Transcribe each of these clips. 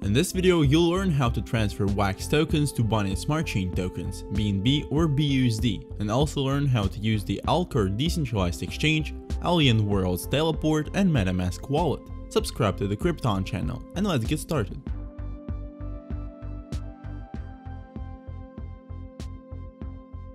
In this video, you'll learn how to transfer WAX tokens to Binance Smart Chain tokens, BNB or BUSD, and also learn how to use the Alcor decentralized exchange, Alien Worlds Teleport, and Metamask wallet. Subscribe to the Crypton channel, and let's get started.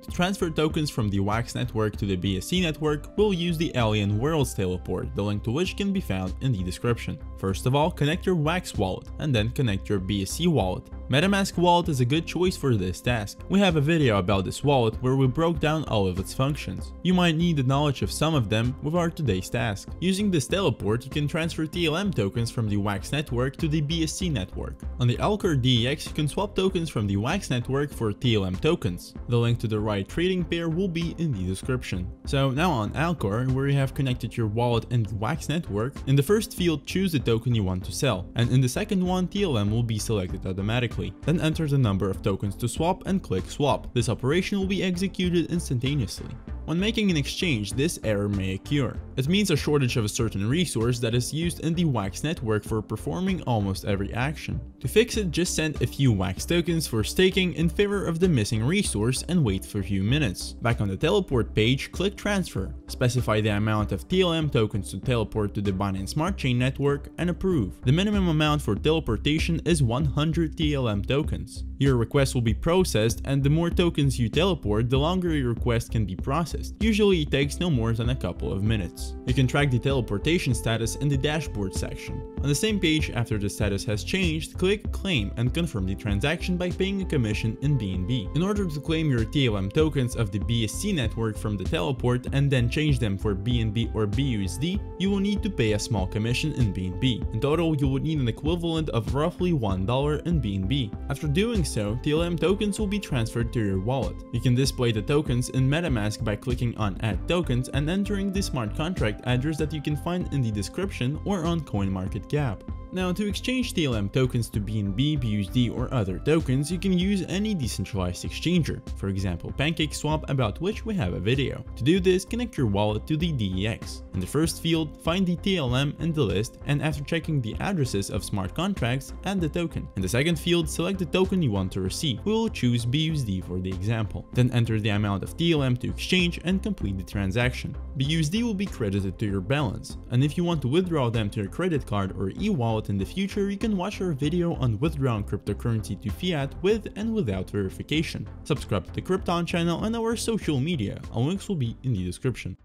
To transfer tokens from the WAX network to the BSC network, we'll use the Alien Worlds Teleport, the link to which can be found in the description. First of all, connect your WAX wallet, and then connect your BSC wallet. MetaMask wallet is a good choice for this task. We have a video about this wallet where we broke down all of its functions. You might need the knowledge of some of them with our today's task. Using this teleport, you can transfer TLM tokens from the WAX network to the BSC network. On the Alcor DEX, you can swap tokens from the WAX network for TLM tokens. The link to the right trading pair will be in the description. So now on Alcor, where you have connected your wallet and the WAX network, in the first field choose the token you want to sell, and in the second one TLM will be selected automatically. Then enter the number of tokens to swap and click swap. This operation will be executed instantaneously. When making an exchange, this error may occur. It means a shortage of a certain resource that is used in the WAX network for performing almost every action. To fix it, just send a few WAX tokens for staking in favor of the missing resource and wait for a few minutes. Back on the teleport page, click transfer. Specify the amount of TLM tokens to teleport to the Binance Smart Chain network and approve. The minimum amount for teleportation is 100 TLM tokens. Your request will be processed, and the more tokens you teleport, the longer your request can be processed. Usually it takes no more than a couple of minutes. You can track the teleportation status in the dashboard section. On the same page, after the status has changed, click claim and confirm the transaction by paying a commission in BNB. In order to claim your TLM tokens of the BSC network from the teleport and then change them for BNB or BUSD, you will need to pay a small commission in BNB. In total, you would need an equivalent of roughly $1 in BNB. After doing so, TLM tokens will be transferred to your wallet. You can display the tokens in MetaMask by clicking on add tokens and entering the smart contract address that you can find in the description or on CoinMarketCap. Now, to exchange TLM tokens to BNB, BUSD, or other tokens, you can use any decentralized exchanger, for example PancakeSwap, about which we have a video. To do this, connect your wallet to the DEX. In the first field, find the TLM in the list, and after checking the addresses of smart contracts, add the token. In the second field, select the token you want to receive. We will choose BUSD for the example. Then enter the amount of TLM to exchange and complete the transaction. BUSD will be credited to your balance, and if you want to withdraw them to your credit card or e-wallet in the future, you can watch our video on withdrawing cryptocurrency to fiat with and without verification. Subscribe to the Crypton channel and our social media. All links will be in the description.